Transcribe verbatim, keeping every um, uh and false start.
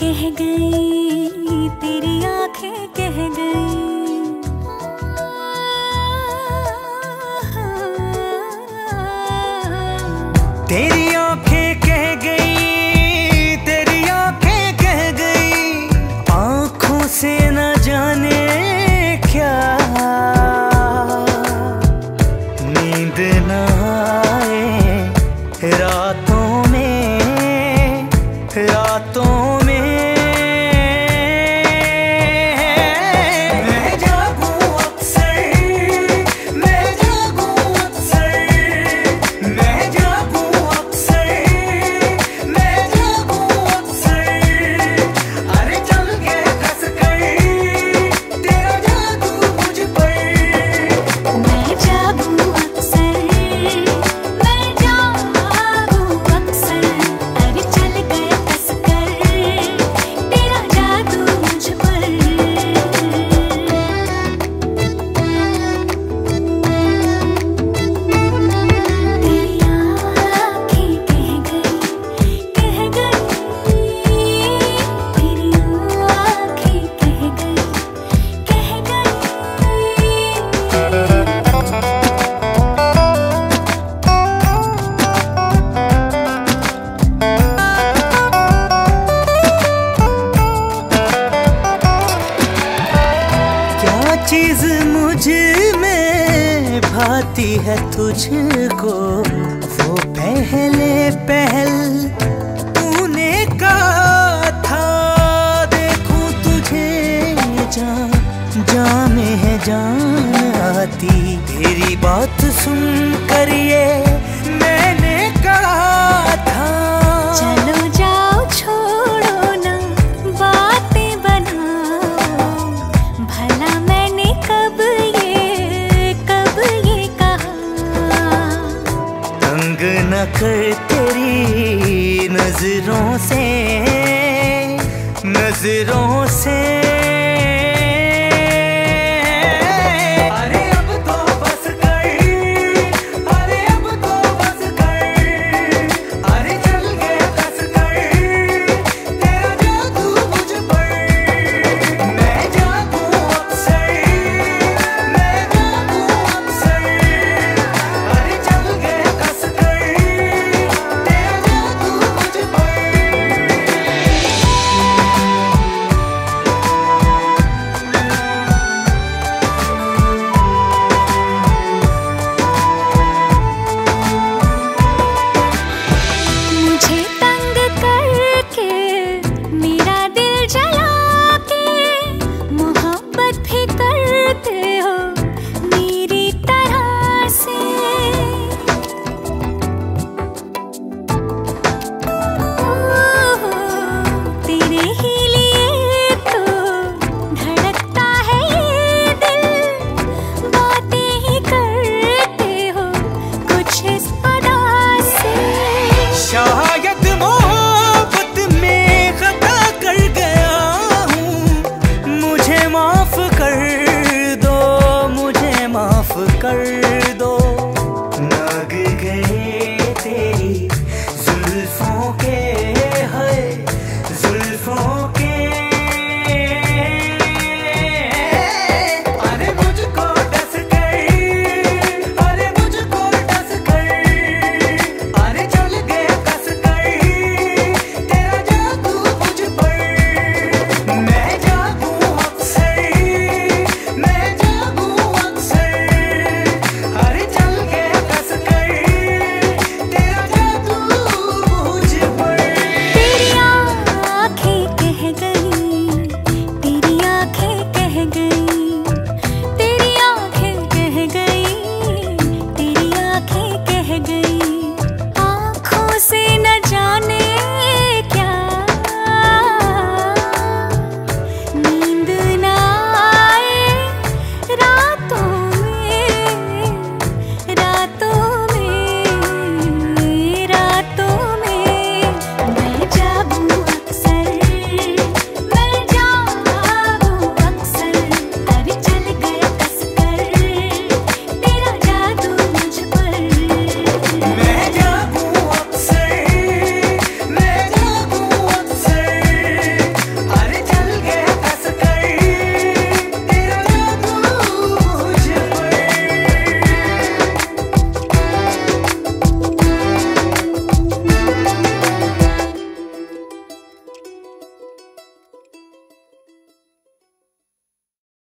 कह गई, तेरी आंखें कह गई, तेरी आंखें कह गई, तेरी आंखें कह गई, आंखों से न जाने क्या नींद न आए रातों में, रातों चीज मुझ में भाती है तुझको, वो पहले पहल तूने कहा था, देखूं तुझे जान जान में जान आती, तेरी बात सुन कर ये मैंने कहा था, चलो जाओ छोड़ो ना बातें बनाओ, भला न कर तेरी नजरों से, नजरों से।